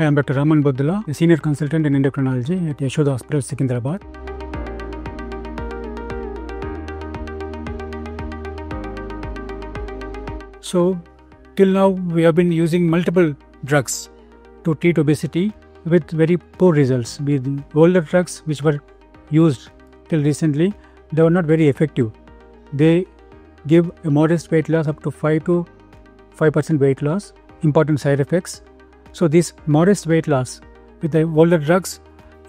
I am Dr. Raman Boddula, a Senior Consultant in Endocrinology at Yashoda Hospitals, Sikindarabad. So, till now we have been using multiple drugs to treat obesity with very poor results. The older drugs which were used till recently, they were not very effective. They give a modest weight loss up to 5% weight loss, important side effects. So this modest weight loss with the older drugs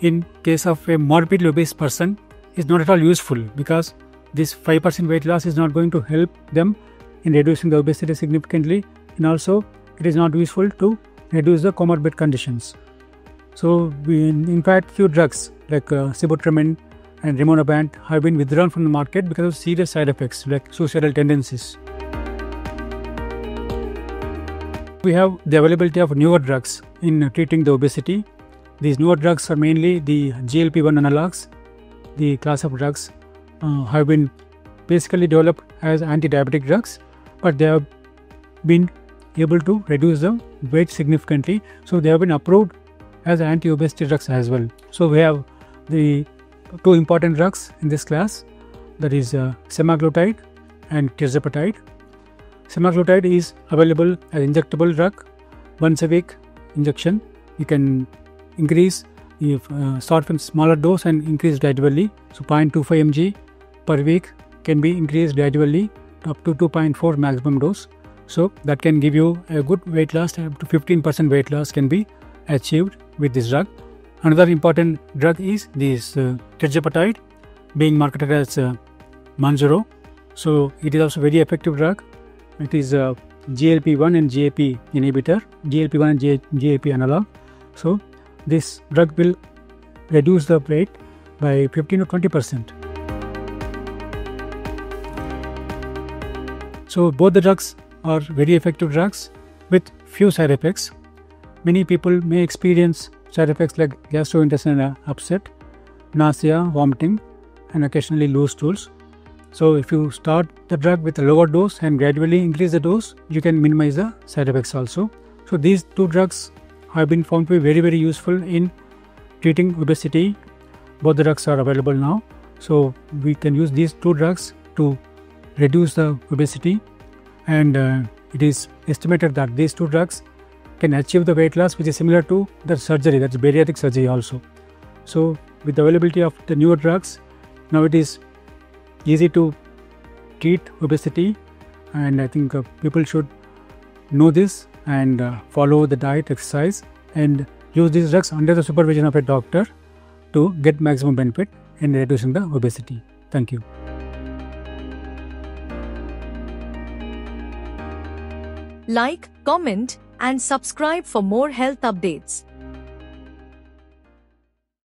in case of a morbidly obese person is not at all useful, because this 5% weight loss is not going to help them in reducing the obesity significantly, and also it is not useful to reduce the comorbid conditions. So in fact few drugs like sibutramine and rimonabant have been withdrawn from the market because of serious side effects like suicidal tendencies. We have the availability of newer drugs in treating the obesity. These newer drugs are mainly the GLP-1 analogs. The class of drugs have been basically developed as anti-diabetic drugs, but they have been able to reduce the weight significantly. So they have been approved as anti-obesity drugs as well. So we have the two important drugs in this class, that is semaglutide and tirzepatide. Semaglutide is available as an injectable drug, once a week injection. You can increase, start from smaller dose and increase gradually. So 0.25 mg per week can be increased gradually up to 2.4 maximum dose. So that can give you a good weight loss, up to 15% weight loss can be achieved with this drug. Another important drug is this tirzepatide, being marketed as Mounjaro. So it is also very effective drug. It is a GLP-1 and GIP inhibitor, GLP-1 and GIP analog. So this drug will reduce the weight by 15 to 20%. So both the drugs are very effective drugs with few side effects. Many people may experience side effects like gastrointestinal upset, nausea, vomiting, and occasionally loose stools. So if you start the drug with a lower dose and gradually increase the dose, you can minimize the side effects also. So these two drugs have been found to be very, very useful in treating obesity. Both the drugs are available now. So we can use these two drugs to reduce the obesity. And it is estimated that these two drugs can achieve the weight loss which is similar to the surgery, that's bariatric surgery also. So with the availability of the newer drugs, now it is easy to treat obesity, and I think people should know this and follow the diet, exercise, and use these drugs under the supervision of a doctor to get maximum benefit in reducing the obesity. Thank you. Like, comment, and subscribe for more health updates.